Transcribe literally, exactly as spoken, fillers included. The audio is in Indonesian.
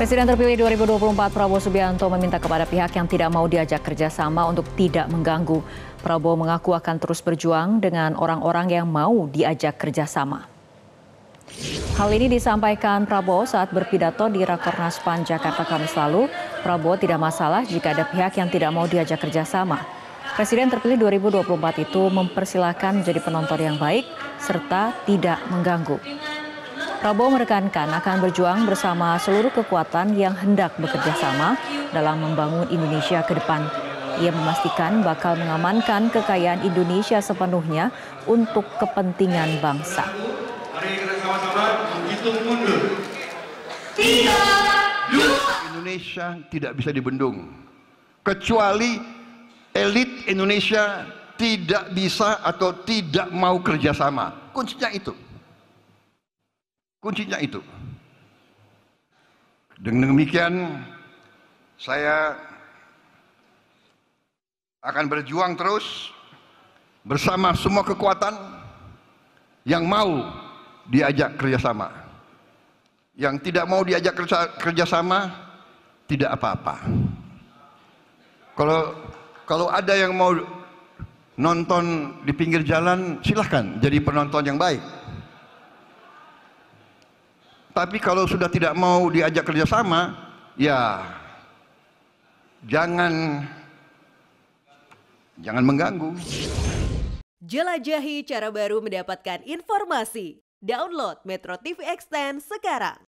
Presiden terpilih dua ribu dua puluh empat Prabowo Subianto meminta kepada pihak yang tidak mau diajak kerjasama untuk tidak mengganggu. Prabowo mengaku akan terus berjuang dengan orang-orang yang mau diajak kerjasama. Hal ini disampaikan Prabowo saat berpidato di Rakornas P A N Jakarta Kamis lalu. Prabowo tidak masalah jika ada pihak yang tidak mau diajak kerjasama. Presiden terpilih dua ribu dua puluh empat itu mempersilahkan menjadi penonton yang baik serta tidak mengganggu. Prabowo menekankan akan berjuang bersama seluruh kekuatan yang hendak bekerja sama dalam membangun Indonesia ke depan. Ia memastikan bakal mengamankan kekayaan Indonesia sepenuhnya untuk kepentingan bangsa. Indonesia tidak bisa dibendung, kecuali elit Indonesia tidak bisa atau tidak mau kerjasama. Kuncinya itu. Kuncinya itu. Dengan demikian, saya akan berjuang terus bersama semua kekuatan yang mau diajak kerjasama. Yang tidak mau diajak kerja, kerjasama, tidak apa-apa. Kalau kalau ada yang mau nonton di pinggir jalan, silahkan jadi penonton yang baik. Tapi kalau sudah tidak mau diajak kerjasama, ya jangan jangan mengganggu. Jelajahi cara baru mendapatkan informasi. Download Metro T V Extend sekarang.